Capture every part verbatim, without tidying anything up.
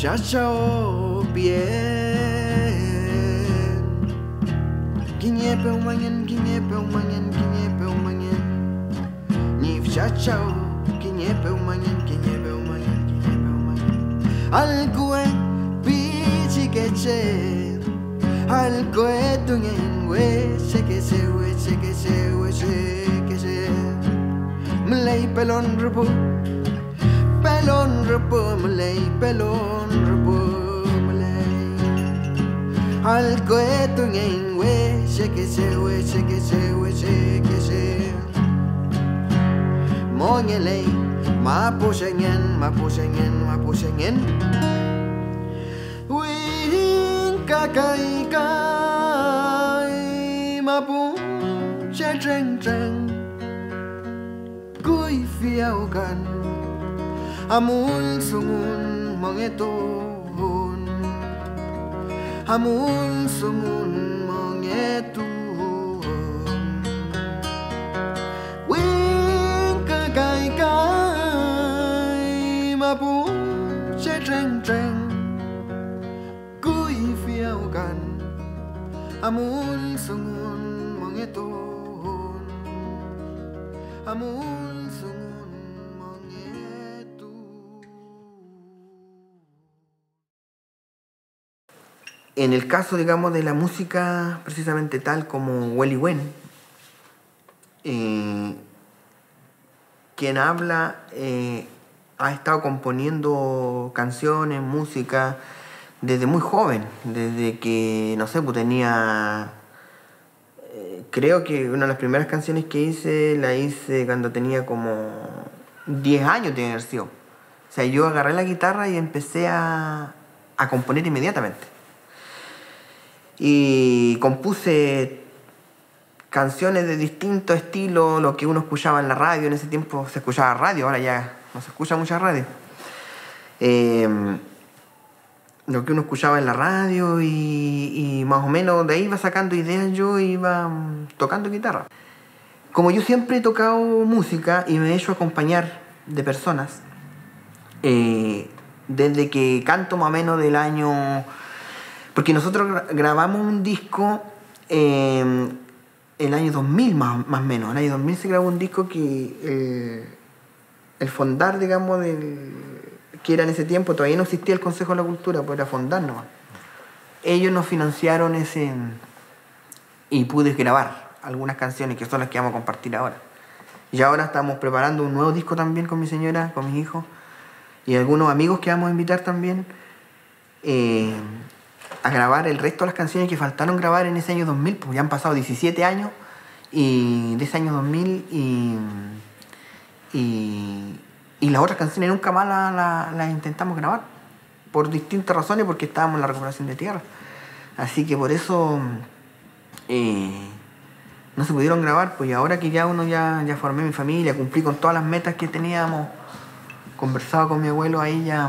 ya chao bien. Kinepe umangen, kinepe umangen, kinepe umangen. Ni ya chao, kinepe umangen, kinepe umangen, kinepe umangen. Alcoe pichi queche, alcoe tungen we se que se we se que se we se que se. Mlei pelon repu. Pelon repu malay, pelon repu malay. Algo es tu ñengüe, sé que se hue, sé que se hue, sé que se. Moñeley, mapu señen, mapu señen, mapu señen. Uin cacay cay, mapu che cheng cheng. Cui fiao gan. Amul sumun mangetun, amul sumun mangetun. Winka kai kai mapu che cheng cheng. Kui fiao kan amul sumun mangetun, amul sumun. En el caso, digamos, de la música, precisamente tal como We Liwen, eh, quien habla eh, ha estado componiendo canciones, música, desde muy joven, desde que, no sé, pues tenía... Eh, creo que una de las primeras canciones que hice, la hice cuando tenía como diez años de inercio. O sea, yo agarré la guitarra y empecé a, a componer inmediatamente. Y compuse canciones de distinto estilo, lo que uno escuchaba en la radio. En ese tiempo se escuchaba radio, ahora ya no se escucha mucha radio. Eh, lo que uno escuchaba en la radio y, y más o menos de ahí iba sacando ideas, yo iba tocando guitarra. Como yo siempre he tocado música y me he hecho acompañar de personas, eh, desde que canto más o menos del año... Porque nosotros grabamos un disco eh, el año dos mil más o menos. En el año dos mil se grabó un disco que eh, el Fondar, digamos, del, que era en ese tiempo, todavía no existía el Consejo de la Cultura, pues era Fondar nomás. Ellos nos financiaron ese... y pude grabar algunas canciones que son las que vamos a compartir ahora. Y ahora estamos preparando un nuevo disco también con mi señora, con mis hijos y algunos amigos que vamos a invitar también. Eh, a grabar el resto de las canciones que faltaron grabar en ese año dos mil, pues ya han pasado diecisiete años y de ese año dos mil y, y, y las otras canciones nunca más las la, la intentamos grabar por distintas razones, porque estábamos en la recuperación de tierra, así que por eso eh, no se pudieron grabar, pues. Y ahora que ya uno ya, ya formé mi familia, cumplí con todas las metas que teníamos conversado con mi abuelo ahí ya.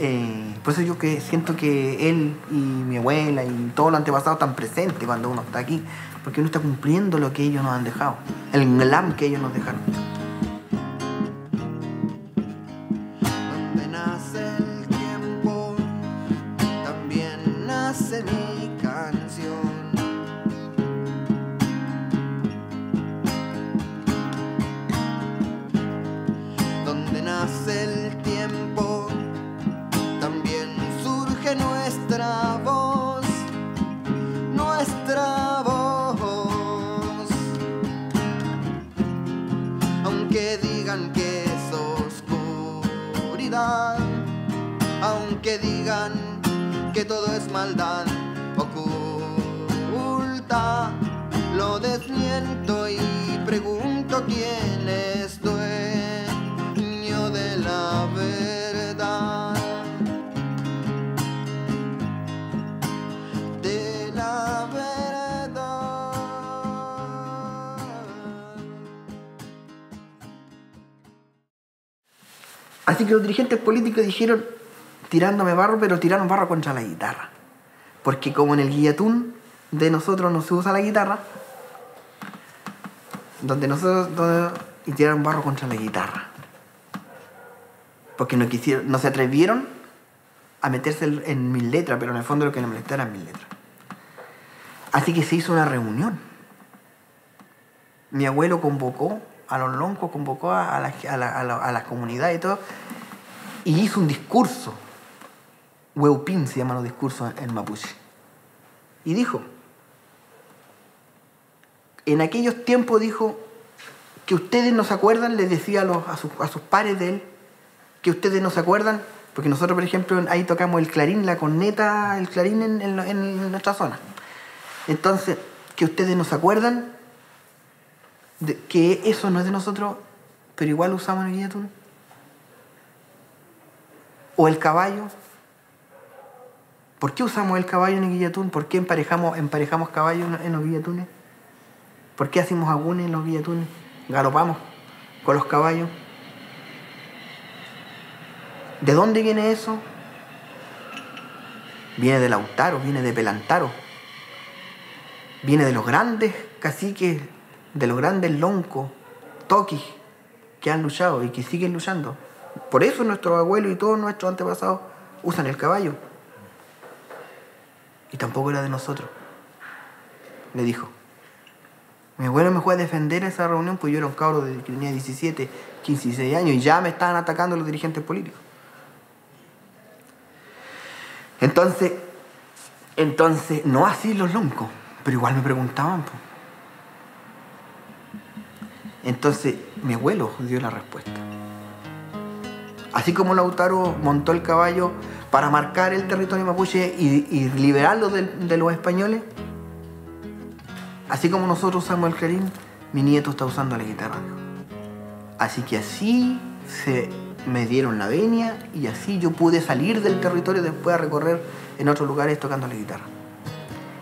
Eh, por eso yo que siento que él y mi abuela y todos los antepasados están presentes cuando uno está aquí, porque uno está cumpliendo lo que ellos nos han dejado, el glam que ellos nos dejaron. Donde nace el tiempo, también nace mi canción. Donde nace el tiempo, también surge nuestra voz, nuestra voz. Aunque digan que es oscuridad, aunque digan que todo es maldad oculta, lo desmiento y pregunto quién es dueño de la verdad. Así que los dirigentes políticos dijeron, tirándome barro, pero tiraron barro contra la guitarra. Porque como en el guillatún de nosotros no se usa la guitarra, donde nosotros donde, y tiraron barro contra la guitarra. Porque no, quisieron, no se atrevieron a meterse en mis letras, pero en el fondo lo que le molestaba eran mis letras. Así que se hizo una reunión. Mi abuelo convocó a los loncos, convocó a las a la, a la, a la comunidades y todo, y hizo un discurso. Weupín se llaman los discursos en mapuche. Y dijo, en aquellos tiempos dijo, que ustedes no se acuerdan, les decía a, los, a, sus, a sus pares de él, que ustedes no se acuerdan, porque nosotros, por ejemplo, ahí tocamos el clarín, la corneta, el clarín en, en, en nuestra zona. Entonces, que ustedes no se acuerdan, de, que eso no es de nosotros, pero igual usamos el guillatún. O el caballo. ¿Por qué usamos el caballo en el guillatún? ¿Por qué emparejamos, emparejamos caballos en los guillatunes? ¿Por qué hacemos agunes en los guillatunes? Galopamos con los caballos. ¿De dónde viene eso? Viene de Lautaro, viene de Pelantaro. Viene de los grandes caciques, de los grandes loncos, toquis, que han luchado y que siguen luchando. Por eso nuestros abuelos y todos nuestros antepasados usan el caballo. Y tampoco era de nosotros, le dijo. Mi abuelo me fue a defender esa reunión, pues yo era un cabro que tenía diecisiete, quince, dieciséis años y ya me estaban atacando los dirigentes políticos. Entonces, entonces no así los loncos, pero igual me preguntaban. Pues. Entonces, mi abuelo dio la respuesta. Así como Lautaro montó el caballo para marcar el territorio mapuche y, y liberarlo de, de los españoles, así como nosotros usamos el clarín, mi nieto está usando la guitarra. Así que así se me dieron la venia y así yo pude salir del territorio después a recorrer en otros lugares tocando la guitarra.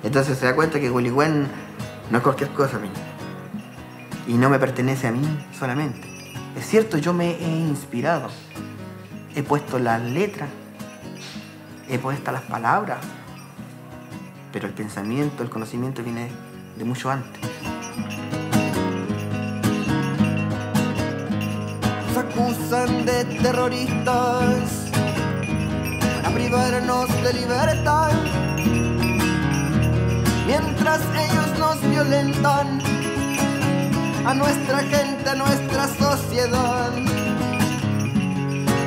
Entonces se da cuenta que We Liwen no es cualquier cosa a mí. Y no me pertenece a mí solamente. Es cierto, yo me he inspirado. He puesto las letras, he puesto las palabras, pero el pensamiento, el conocimiento viene de mucho antes. Nos acusan de terroristas a privarnos de libertad, mientras ellos nos violentan a nuestra gente, a nuestra sociedad,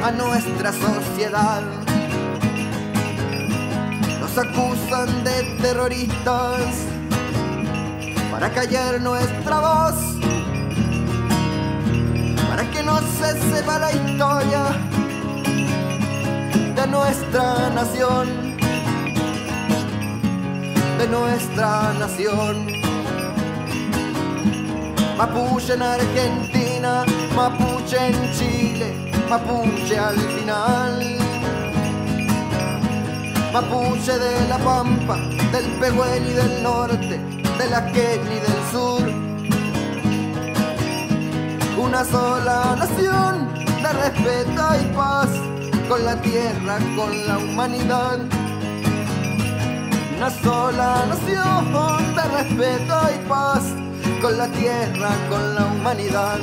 a nuestra sociedad. Nos acusan de terroristas para callar nuestra voz, para que no se sepa la historia de nuestra nación, de nuestra nación. Mapuche en Argentina, mapuche en Chile, mapuche al final. Mapuche de la Pampa, del Pehuen y del norte, de la Kenia y del sur, una sola nación de respeto y paz, con la tierra, con la humanidad. Una sola nación de respeto y paz, con la tierra, con la humanidad.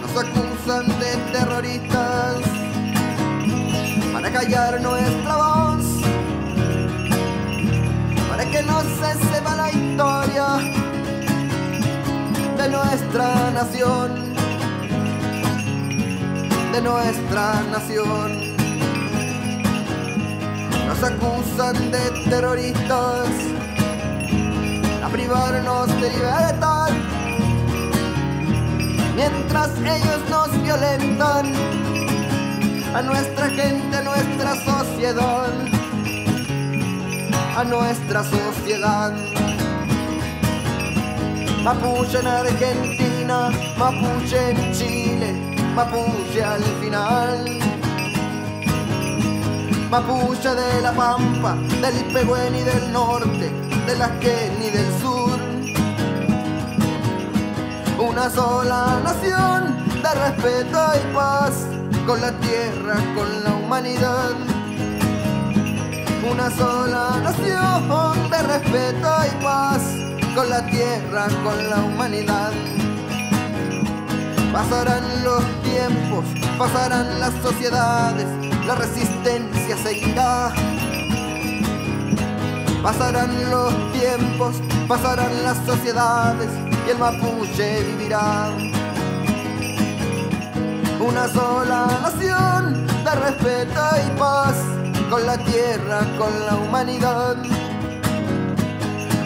Nos acusan de terroristas para callar nuestra voz, que no se sepa la historia de nuestra nación, de nuestra nación. Nos acusan de terroristas a privarnos de libertad, mientras ellos nos violentan a nuestra gente, a nuestra sociedad, a nuestra sociedad. Mapuche en Argentina, mapuche en Chile, mapuche al final. Mapuche de la Pampa, del Pehuen y del norte, de la Kenia y del sur, una sola nación de respeto y paz, con la tierra, con la humanidad. Una sola nación de respeto y paz, con la tierra, con la humanidad. Pasarán los tiempos, pasarán las sociedades, la resistencia seguirá. Pasarán los tiempos, pasarán las sociedades y el mapuche vivirá. Una sola nación de respeto y paz, con la tierra, con la humanidad.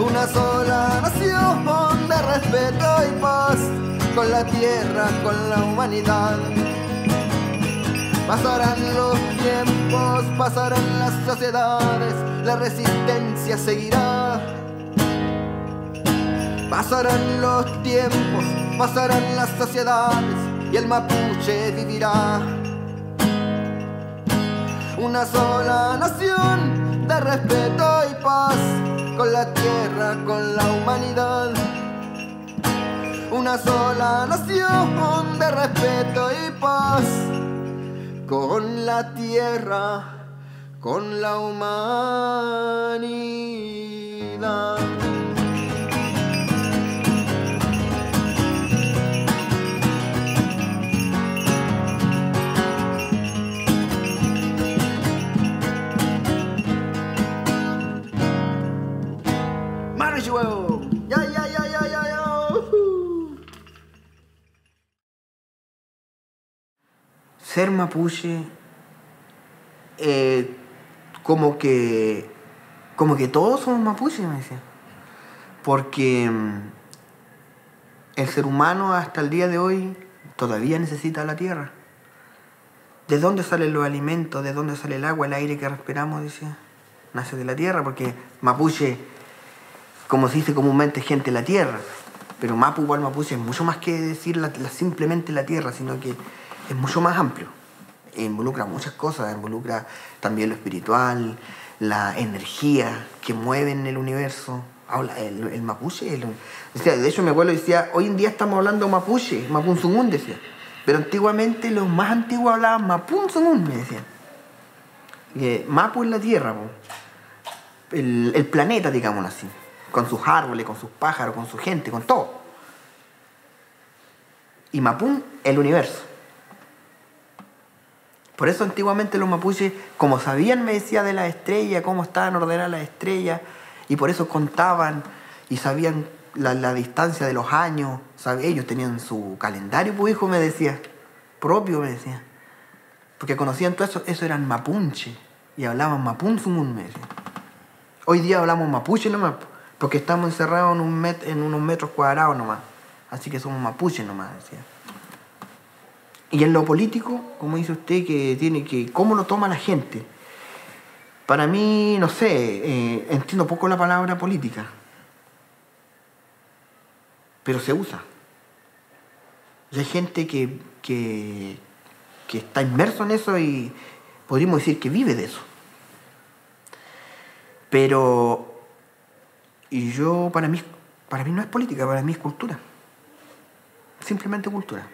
Una sola nación de respeto y paz, con la tierra, con la humanidad. Pasarán los tiempos, pasarán las sociedades, la resistencia seguirá. Pasarán los tiempos, pasarán las sociedades y el mapuche vivirá. Una sola nación de respeto y paz, con la tierra, con la humanidad. Una sola nación de respeto y paz, con la tierra, con la humanidad. ¡Mano y huevo! ¡Ya, ya, ya, ya, ya, ya! Ser mapuche, eh, como que como que todos somos mapuches, me decía. Porque el ser humano hasta el día de hoy todavía necesita la tierra. ¿De dónde salen los alimentos? ¿De dónde sale el agua, el aire que respiramos? Decía, nace de la tierra, porque mapuche, como se dice comúnmente, es gente de la tierra. Pero mapu igual mapuche es mucho más que decir la, la, simplemente la tierra, sino que es mucho más amplio, involucra muchas cosas, involucra también lo espiritual, la energía que mueve en el universo. Habla el, el mapuche, el, o sea, de hecho mi abuelo decía, hoy en día estamos hablando mapuche, Mapun Sumun decía, pero antiguamente los más antiguos hablaban Mapun Sumun, me decían. Eh, Mapu es la tierra, el, el planeta, digámoslo así, con sus árboles, con sus pájaros, con su gente, con todo. Y Mapun, el universo. Por eso antiguamente los mapuches, como sabían, me decía, de las estrellas, cómo estaban ordenadas las estrellas, y por eso contaban y sabían la, la distancia de los años. ¿Sabes? Ellos tenían su calendario, pues, hijo, me decía, propio, me decía. Porque conocían todo eso, eso eran mapunche, y hablaban Mapun Sumun, me decía. Hoy día hablamos mapuche nomás, porque estamos encerrados en, un met, en unos metros cuadrados nomás, así que somos mapuche nomás, decía. Y en lo político, como dice usted, que tiene que... ¿Cómo lo toma la gente? Para mí, no sé, eh, entiendo poco la palabra política. Pero se usa. Y hay gente que, que, que está inmerso en eso y podríamos decir que vive de eso. Pero... Y yo, para mí, para mí no es política, para mí es cultura. Simplemente cultura.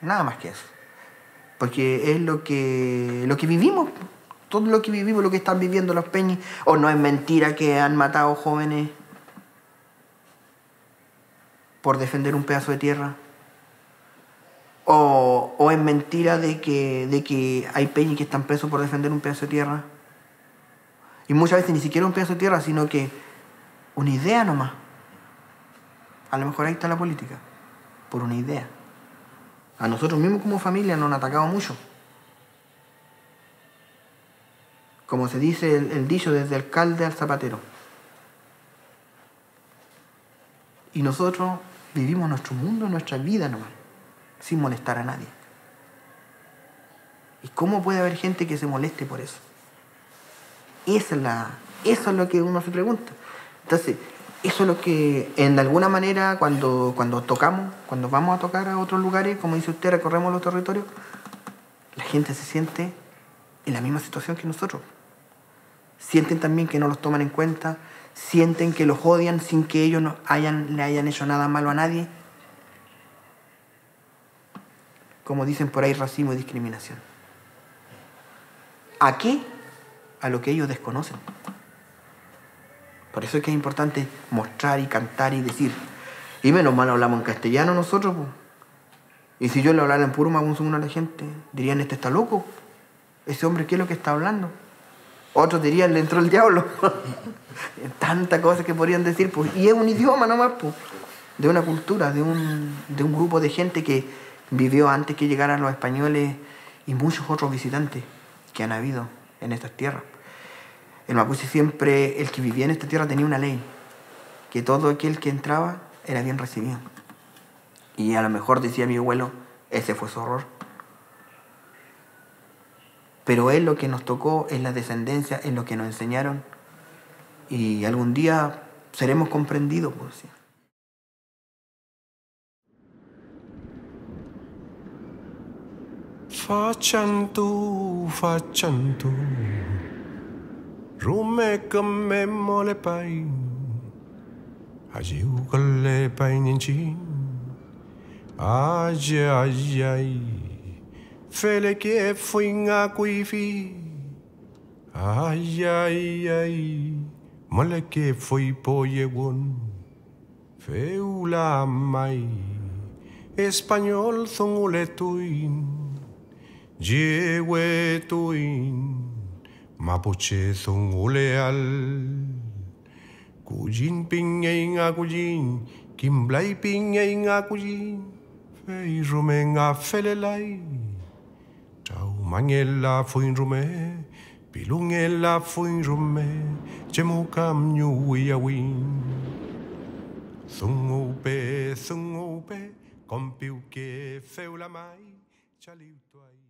Nada más que eso. Porque es lo que, lo que vivimos. Todo lo que vivimos, lo que están viviendo los peñis. O no es mentira que han matado jóvenes por defender un pedazo de tierra. O, o es mentira de que, de que hay peñis que están presos por defender un pedazo de tierra. Y muchas veces ni siquiera un pedazo de tierra, sino que una idea nomás. A lo mejor ahí está la política. Por una idea. A nosotros mismos como familia nos han atacado mucho. Como se dice el, el dicho, desde alcalde al zapatero. Y nosotros vivimos nuestro mundo, nuestra vida nomás, sin molestar a nadie. ¿Y cómo puede haber gente que se moleste por eso? Esa es la, eso es lo que uno se pregunta. Entonces, eso es lo que, en alguna manera, cuando, cuando tocamos, cuando vamos a tocar a otros lugares, como dice usted, recorremos los territorios, la gente se siente en la misma situación que nosotros. Sienten también que no los toman en cuenta, sienten que los odian sin que ellos no hayan, le hayan hecho nada malo a nadie. Como dicen por ahí, racismo y discriminación. ¿A qué? A lo que ellos desconocen. Por eso es que es importante mostrar y cantar y decir. Y menos mal hablamos en castellano nosotros, pues. Y si yo le hablara en puro Mapun Sumun a la gente, dirían, este está loco. ¿Ese hombre qué es lo que está hablando? Otros dirían, le entró el diablo. Tantas cosas que podrían decir, pues. Y es un idioma nomás, pues, de una cultura, de un, de un grupo de gente que vivió antes que llegaran los españoles y muchos otros visitantes que han habido en estas tierras. El mapuche siempre, el que vivía en esta tierra tenía una ley, que todo aquel que entraba era bien recibido. Y a lo mejor decía mi abuelo, ese fue su horror. Pero es lo que nos tocó, es la descendencia, es lo que nos enseñaron. Y algún día seremos comprendidos, pues, sí. Fachantu, fachantu, rume come mole pai, ajiu kale pai ninchi, aje ajai, fele que fui ngakuifi, ajai ai, mole que fui poyegon, feula mai, español zonguletuin. Yewetuin, mapuche zonguleal, Cujin pingein acujin, Kimblai pingein acujin, Fei rumen a felelai, Chaumangela fuin rume, Pilungela fuin rume, Chemukam nyuwiawin, Zungupe, zungupe, Compiuke feulamai, Chalituai.